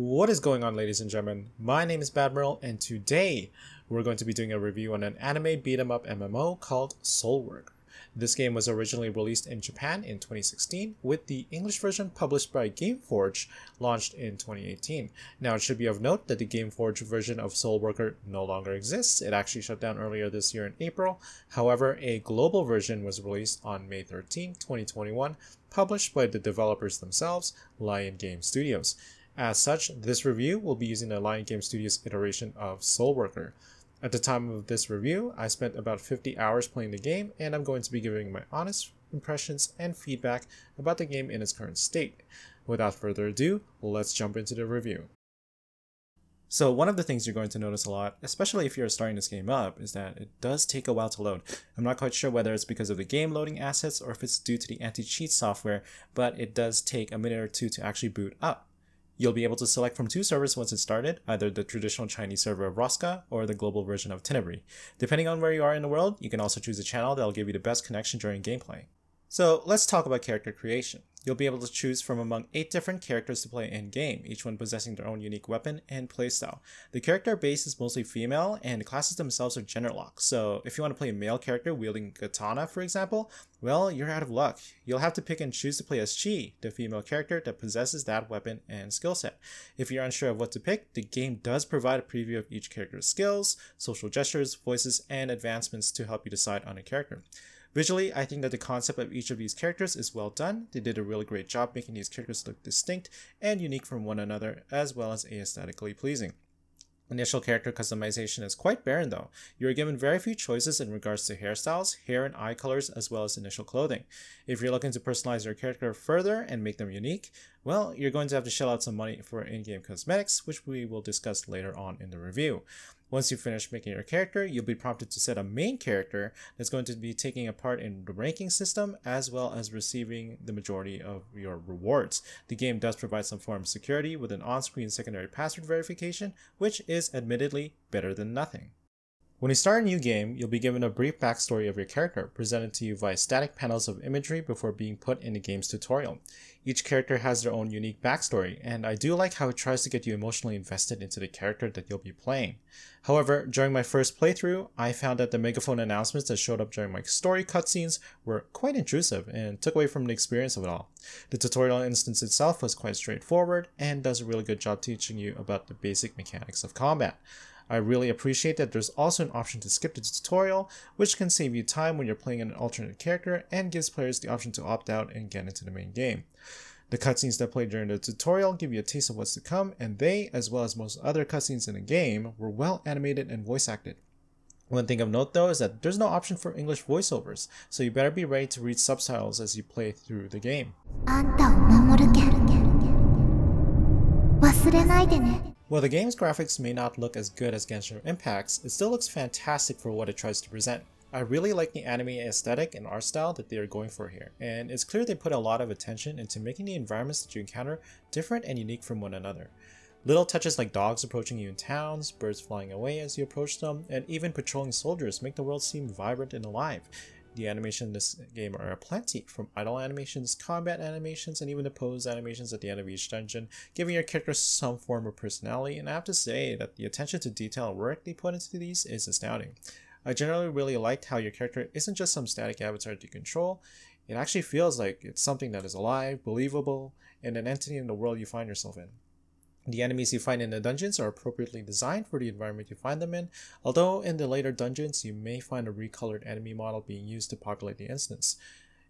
What is going on, ladies and gentlemen? My name is Badmiral, and today we're going to be doing a review on an anime beat-em-up MMO called SoulWorker. This game was originally released in Japan in 2016, with the English version published by Gameforge launched in 2018. Now, it should be of note that the Gameforge version of SoulWorker no longer exists. It actually shut down earlier this year in April. However, a global version was released on May 13, 2021, published by the developers themselves, Lion Game Studios. As such, this review will be using the Lion Game Studios iteration of SoulWorker. At the time of this review, I spent about 50 hours playing the game, and I'm going to be giving my honest impressions and feedback about the game in its current state. Without further ado, let's jump into the review. So one of the things you're going to notice a lot, especially if you're starting this game up, is that it does take a while to load. I'm not quite sure whether it's because of the game loading assets or if it's due to the anti-cheat software, but it does take a minute or two to actually boot up. You'll be able to select from two servers once it's started, either the traditional Chinese server of Rosca or the global version of Tenebri. Depending on where you are in the world, you can also choose a channel that'll give you the best connection during gameplay. So let's talk about character creation. You'll be able to choose from among 8 different characters to play in-game, each one possessing their own unique weapon and playstyle. The character base is mostly female, and the classes themselves are gender locked, so if you want to play a male character wielding katana, for example, well, you're out of luck. You'll have to pick and choose to play as Chi, the female character that possesses that weapon and skill set. If you're unsure of what to pick, the game does provide a preview of each character's skills, social gestures, voices, and advancements to help you decide on a character. Visually, I think that the concept of each of these characters is well done. They did a really great job making these characters look distinct and unique from one another, as well as aesthetically pleasing. Initial character customization is quite barren though. You are given very few choices in regards to hairstyles, hair and eye colors, as well as initial clothing. If you're looking to personalize your character further and make them unique, well, you're going to have to shell out some money for in-game cosmetics, which we will discuss later on in the review. Once you finish making your character, you'll be prompted to set a main character that's going to be taking a part in the ranking system as well as receiving the majority of your rewards. The game does provide some form of security with an on-screen secondary password verification, which is admittedly better than nothing. When you start a new game, you'll be given a brief backstory of your character, presented to you via static panels of imagery before being put in the game's tutorial. Each character has their own unique backstory, and I do like how it tries to get you emotionally invested into the character that you'll be playing. However, during my first playthrough, I found that the megaphone announcements that showed up during my story cutscenes were quite intrusive and took away from the experience of it all. The tutorial instance itself was quite straightforward and does a really good job teaching you about the basic mechanics of combat. I really appreciate that there's also an option to skip the tutorial, which can save you time when you're playing an alternate character and gives players the option to opt out and get into the main game. The cutscenes that played during the tutorial give you a taste of what's to come, and they, as well as most other cutscenes in the game, were well animated and voice acted. One thing of note though is that there's no option for English voiceovers, so you better be ready to read subtitles as you play through the game. While the game's graphics may not look as good as Genshin Impact's, it still looks fantastic for what it tries to present. I really like the anime aesthetic and art style that they are going for here, and it's clear they put a lot of attention into making the environments that you encounter different and unique from one another. Little touches like dogs approaching you in towns, birds flying away as you approach them, and even patrolling soldiers make the world seem vibrant and alive. The animation in this game are aplenty, from idle animations, combat animations, and even the pose animations at the end of each dungeon, giving your character some form of personality, and I have to say that the attention to detail and work they put into these is astounding. I generally really liked how your character isn't just some static avatar to control. It actually feels like it's something that is alive, believable, and an entity in the world you find yourself in. The enemies you find in the dungeons are appropriately designed for the environment you find them in, although in the later dungeons you may find a recolored enemy model being used to populate the instance.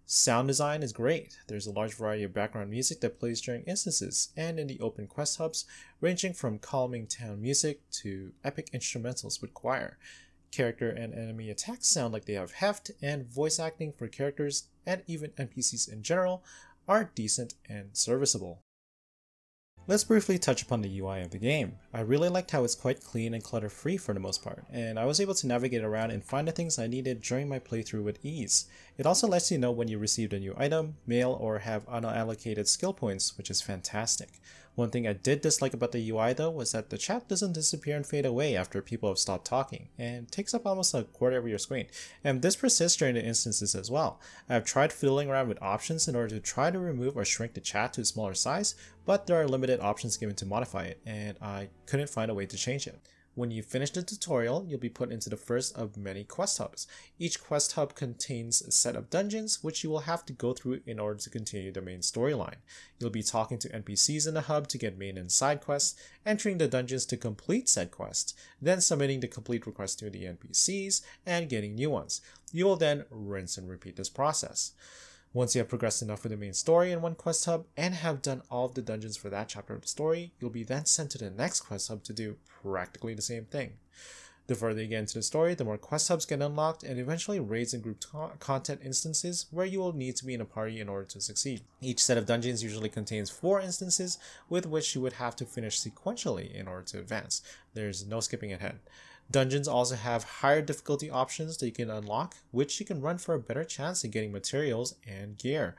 Sound design is great. There's a large variety of background music that plays during instances and in the open quest hubs, ranging from calming town music to epic instrumentals with choir. Character and enemy attacks sound like they have heft, and voice acting for characters and even NPCs in general are decent and serviceable. Let's briefly touch upon the UI of the game. I really liked how it's quite clean and clutter-free for the most part, and I was able to navigate around and find the things I needed during my playthrough with ease. It also lets you know when you received a new item, mail, or have unallocated skill points, which is fantastic. One thing I did dislike about the UI though was that the chat doesn't disappear and fade away after people have stopped talking, and takes up almost a quarter of your screen, and this persists during the instances as well. I've tried fiddling around with options in order to try to remove or shrink the chat to a smaller size, but there are limited options given to modify it, and I couldn't find a way to change it. When you finish the tutorial, you'll be put into the first of many quest hubs. Each quest hub contains a set of dungeons which you will have to go through in order to continue the main storyline. You'll be talking to NPCs in the hub to get main and side quests, entering the dungeons to complete said quests, then submitting the complete requests to the NPCs and getting new ones. You will then rinse and repeat this process. Once you have progressed enough with the main story in one quest hub and have done all of the dungeons for that chapter of the story, you'll be then sent to the next quest hub to do practically the same thing. The further you get into the story, the more quest hubs get unlocked and eventually raids and group content instances where you will need to be in a party in order to succeed. Each set of dungeons usually contains 4 instances with which you would have to finish sequentially in order to advance. There's no skipping ahead. Dungeons also have higher difficulty options that you can unlock, which you can run for a better chance at getting materials and gear.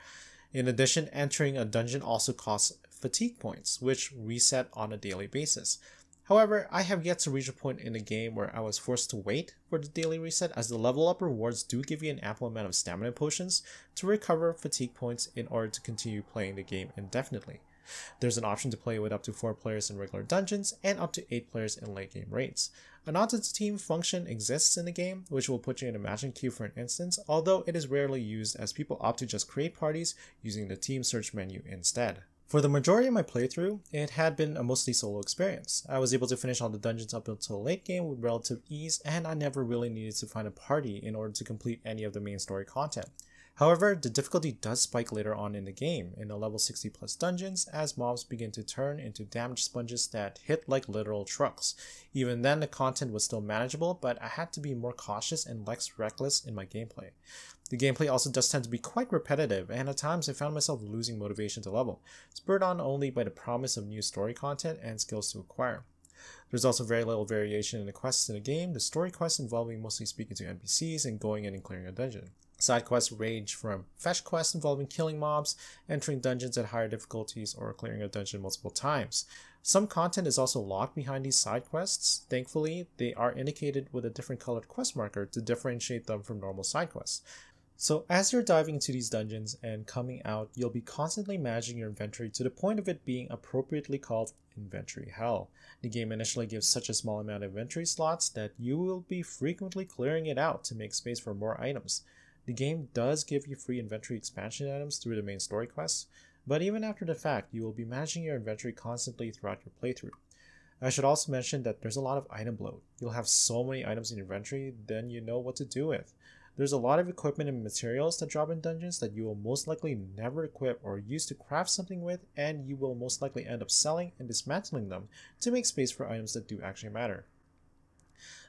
In addition, entering a dungeon also costs fatigue points, which reset on a daily basis. However, I have yet to reach a point in the game where I was forced to wait for the daily reset, as the level up rewards do give you an ample amount of stamina potions to recover fatigue points in order to continue playing the game indefinitely. There's an option to play with up to 4 players in regular dungeons and up to 8 players in late game raids. An odds team function exists in the game, which will put you in a matching queue for an instance, although it is rarely used as people opt to just create parties using the team search menu instead. For the majority of my playthrough, it had been a mostly solo experience. I was able to finish all the dungeons up until late game with relative ease, and I never really needed to find a party in order to complete any of the main story content. However, the difficulty does spike later on in the game, in the level 60 plus dungeons, as mobs begin to turn into damaged sponges that hit like literal trucks. Even then, the content was still manageable, but I had to be more cautious and less reckless in my gameplay. The gameplay also does tend to be quite repetitive, and at times I found myself losing motivation to level, spurred on only by the promise of new story content and skills to acquire. There's also very little variation in the quests in the game, the story quests involving mostly speaking to NPCs and going in and clearing a dungeon. Side quests range from fetch quests involving killing mobs, entering dungeons at higher difficulties, or clearing a dungeon multiple times. Some content is also locked behind these side quests. Thankfully, they are indicated with a different colored quest marker to differentiate them from normal side quests. So as you're diving into these dungeons and coming out, you'll be constantly managing your inventory to the point of it being appropriately called inventory hell. The game initially gives such a small amount of inventory slots that you will be frequently clearing it out to make space for more items. The game does give you free inventory expansion items through the main story quests, but even after the fact, you will be managing your inventory constantly throughout your playthrough. I should also mention that there's a lot of item bloat. You'll have so many items in your inventory, then you know what to do with. There's a lot of equipment and materials that drop in dungeons that you will most likely never equip or use to craft something with, and you will most likely end up selling and dismantling them to make space for items that do actually matter.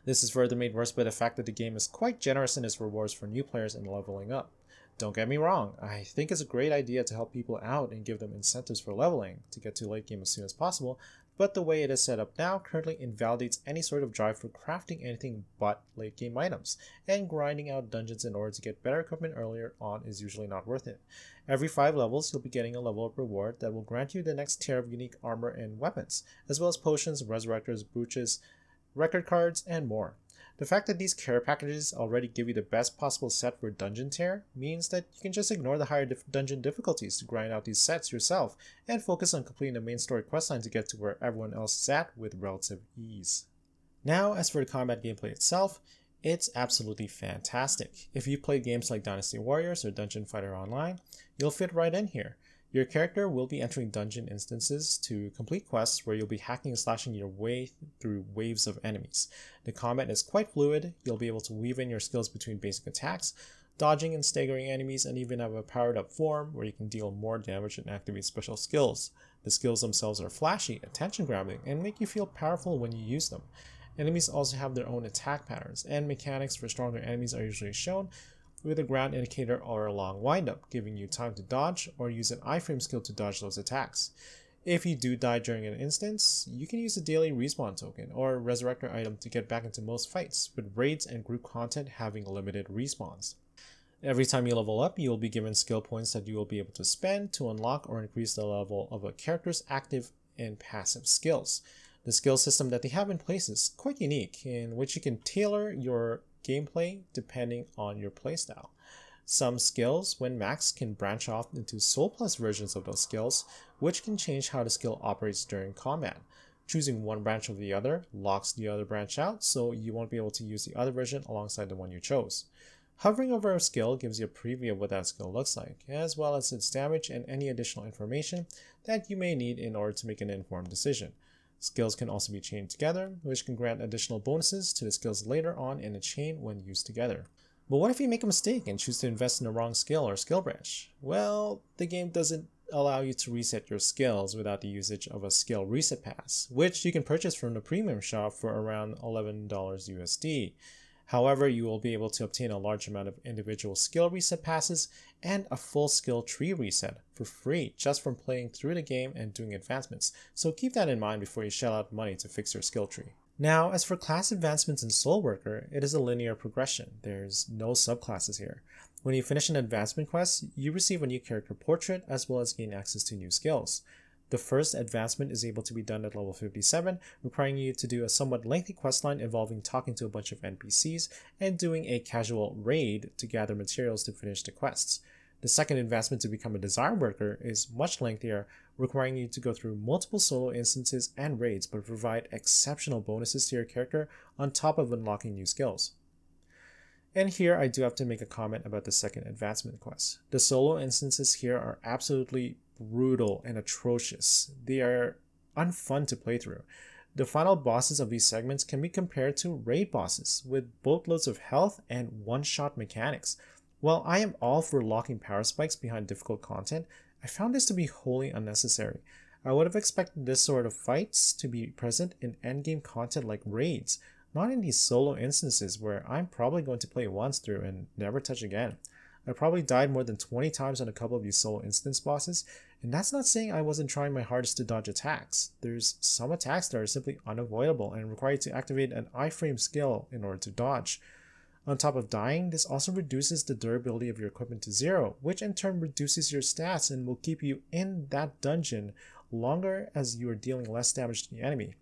This is further made worse by the fact that the game is quite generous in its rewards for new players in leveling up. Don't get me wrong, I think it's a great idea to help people out and give them incentives for leveling to get to late game as soon as possible, but the way it is set up now currently invalidates any sort of drive for crafting anything but late game items, and grinding out dungeons in order to get better equipment earlier on is usually not worth it. Every 5 levels, you'll be getting a level up reward that will grant you the next tier of unique armor and weapons, as well as potions, resurrectors, brooches, record cards, and more. The fact that these care packages already give you the best possible set for dungeon tier means that you can just ignore the higher dungeon difficulties to grind out these sets yourself and focus on completing the main story questline to get to where everyone else is at with relative ease. Now, as for the combat gameplay itself, it's absolutely fantastic. If you play games like Dynasty Warriors or Dungeon Fighter Online, you'll fit right in here. Your character will be entering dungeon instances to complete quests where you'll be hacking and slashing your way through waves of enemies. The combat is quite fluid, you'll be able to weave in your skills between basic attacks, dodging and staggering enemies, and even have a powered up form where you can deal more damage and activate special skills. The skills themselves are flashy, attention grabbing, and make you feel powerful when you use them. Enemies also have their own attack patterns, and mechanics for stronger enemies are usually shown with a ground indicator or a long windup, giving you time to dodge or use an iframe skill to dodge those attacks. If you do die during an instance, you can use a daily respawn token or resurrector item to get back into most fights, with raids and group content having limited respawns. Every time you level up, you will be given skill points that you will be able to spend to unlock or increase the level of a character's active and passive skills. The skill system that they have in place is quite unique, in which you can tailor your gameplay depending on your playstyle. Some skills, when maxed, can branch off into Soul Plus versions of those skills, which can change how the skill operates during combat. Choosing one branch over the other locks the other branch out, so you won't be able to use the other version alongside the one you chose. Hovering over a skill gives you a preview of what that skill looks like, as well as its damage and any additional information that you may need in order to make an informed decision. Skills can also be chained together, which can grant additional bonuses to the skills later on in a chain when used together. But what if you make a mistake and choose to invest in the wrong skill or skill branch? Well, the game doesn't allow you to reset your skills without the usage of a skill reset pass, which you can purchase from the premium shop for around $11 USD. However, you will be able to obtain a large amount of individual skill reset passes and a full skill tree reset for free just from playing through the game and doing advancements, so keep that in mind before you shell out money to fix your skill tree. Now, as for class advancements in SoulWorker, it is a linear progression. There's no subclasses here. When you finish an advancement quest, you receive a new character portrait as well as gain access to new skills. The first advancement is able to be done at level 57, requiring you to do a somewhat lengthy questline involving talking to a bunch of NPCs and doing a casual raid to gather materials to finish the quests. The second advancement to become a desire worker is much lengthier, requiring you to go through multiple solo instances and raids, but provide exceptional bonuses to your character on top of unlocking new skills. And here I do have to make a comment about the second advancement quest. The solo instances here are absolutely brutal and atrocious. They are unfun to play through. The final bosses of these segments can be compared to raid bosses with boatloads of health and one-shot mechanics. While I am all for locking power spikes behind difficult content, I found this to be wholly unnecessary. I would have expected this sort of fights to be present in endgame content like raids, not in these solo instances where I'm probably going to play once through and never touch again. I probably died more than 20 times on a couple of these solo instance bosses, and that's not saying I wasn't trying my hardest to dodge attacks. There's some attacks that are simply unavoidable and require you to activate an iframe skill in order to dodge. On top of dying, this also reduces the durability of your equipment to 0, which in turn reduces your stats and will keep you in that dungeon longer as you are dealing less damage to the enemy.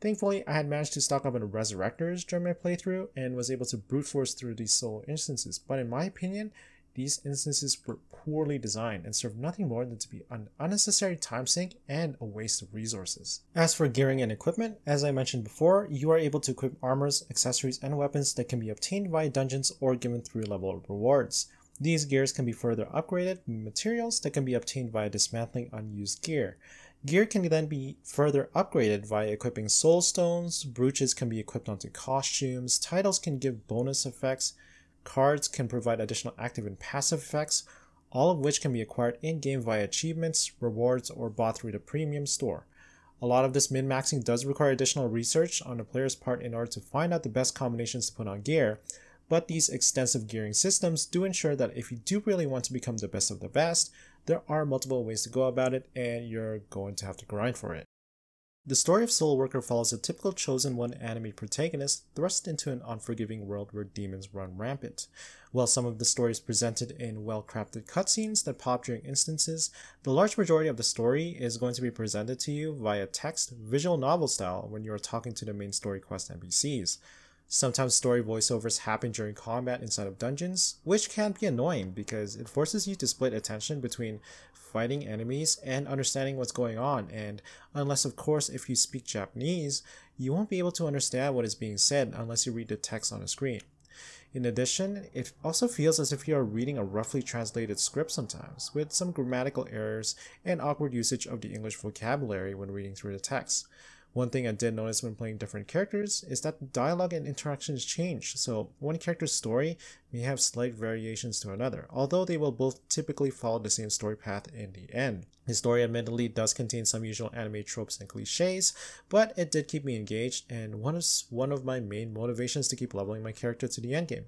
Thankfully, I had managed to stock up on resurrectors during my playthrough and was able to brute force through these solo instances, but in my opinion, these instances were poorly designed and served nothing more than to be an unnecessary time sink and a waste of resources. As for gearing and equipment, as I mentioned before, you are able to equip armors, accessories, and weapons that can be obtained via dungeons or given through level rewards. These gears can be further upgraded with materials that can be obtained via dismantling unused gear. Gear can then be further upgraded via equipping soul stones, brooches can be equipped onto costumes, titles can give bonus effects, cards can provide additional active and passive effects, all of which can be acquired in-game via achievements, rewards, or bought through the premium store. A lot of this min-maxing does require additional research on the player's part in order to find out the best combinations to put on gear, but these extensive gearing systems do ensure that if you do really want to become the best of the best, there are multiple ways to go about it and you're going to have to grind for it. The story of SoulWorker follows a typical Chosen One anime protagonist thrust into an unforgiving world where demons run rampant. While some of the story is presented in well-crafted cutscenes that pop during instances, the large majority of the story is going to be presented to you via text, visual novel style when you are talking to the main story quest NPCs. Sometimes story voiceovers happen during combat inside of dungeons, which can be annoying because it forces you to split attention between fighting enemies and understanding what's going on, and unless of course if you speak Japanese, you won't be able to understand what is being said unless you read the text on the screen. In addition, it also feels as if you are reading a roughly translated script sometimes, with some grammatical errors and awkward usage of the English vocabulary when reading through the text. One thing I did notice when playing different characters is that the dialogue and interactions change, so one character's story may have slight variations to another, although they will both typically follow the same story path in the end. The story admittedly does contain some usual anime tropes and cliches, but it did keep me engaged and one of my main motivations to keep leveling my character to the endgame.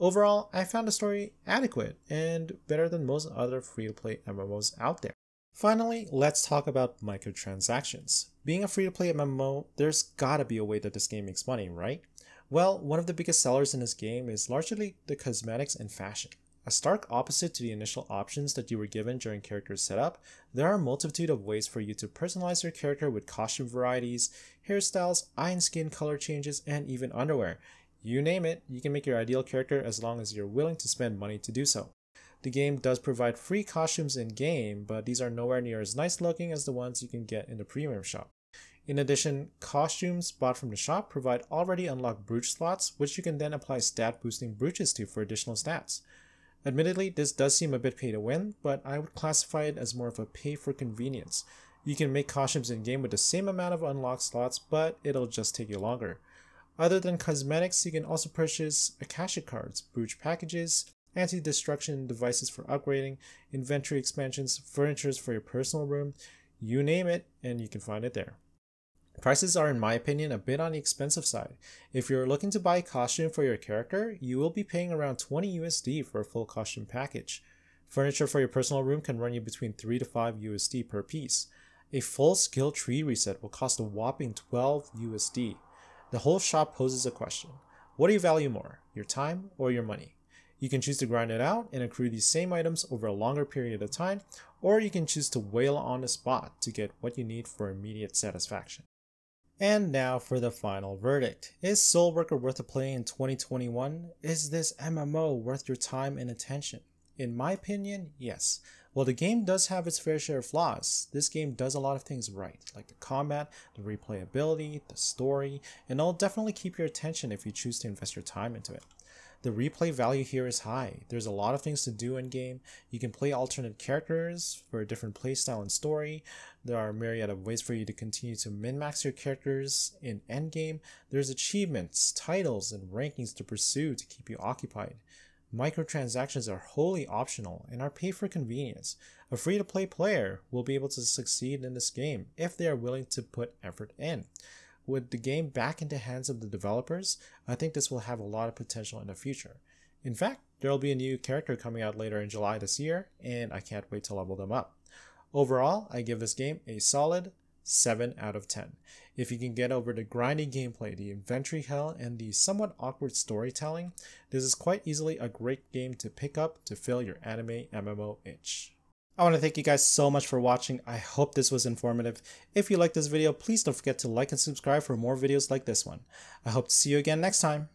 Overall, I found the story adequate and better than most other free-to-play MMOs out there. Finally, let's talk about microtransactions. Being a free-to-play MMO, there's gotta be a way that this game makes money, right? Well, one of the biggest sellers in this game is largely the cosmetics and fashion. A stark opposite to the initial options that you were given during character setup, there are a multitude of ways for you to personalize your character with costume varieties, hairstyles, eye and skin color changes, and even underwear. You name it, you can make your ideal character as long as you're willing to spend money to do so. The game does provide free costumes in-game, but these are nowhere near as nice looking as the ones you can get in the premium shop. In addition, costumes bought from the shop provide already unlocked brooch slots, which you can then apply stat boosting brooches to for additional stats. Admittedly, this does seem a bit pay to win, but I would classify it as more of a pay for convenience. You can make costumes in-game with the same amount of unlocked slots, but it'll just take you longer. Other than cosmetics, you can also purchase Akashic cards, brooch packages, anti-destruction devices for upgrading, inventory expansions, furnitures for your personal room, you name it, and you can find it there. Prices are, in my opinion, a bit on the expensive side. If you're looking to buy a costume for your character, you will be paying around $20 USD for a full costume package. Furniture for your personal room can run you between $3 to $5 USD per piece. A full skill tree reset will cost a whopping $12 USD. The whole shop poses a question. What do you value more, your time or your money? You can choose to grind it out and accrue these same items over a longer period of time, or you can choose to wail on the spot to get what you need for immediate satisfaction. And now for the final verdict. Is SoulWorker worth a play in 2021? Is this MMO worth your time and attention? In my opinion, yes. While the game does have its fair share of flaws, this game does a lot of things right, like the combat, the replayability, the story, and it'll definitely keep your attention if you choose to invest your time into it. The replay value here is high. There's a lot of things to do in game. You can play alternate characters for a different playstyle and story. There are a myriad of ways for you to continue to min-max your characters in endgame. There's achievements, titles, and rankings to pursue to keep you occupied. Microtransactions are wholly optional and are paid for convenience. A free-to-play player will be able to succeed in this game if they are willing to put effort in. With the game back into the hands of the developers, I think this will have a lot of potential in the future. In fact, there will be a new character coming out later in July this year, and I can't wait to level them up. Overall, I give this game a solid 7 out of 10. If you can get over the grindy gameplay, the inventory hell, and the somewhat awkward storytelling, this is quite easily a great game to pick up to fill your anime MMO itch. I want to thank you guys so much for watching. I hope this was informative. If you liked this video, please don't forget to like and subscribe for more videos like this one. I hope to see you again next time.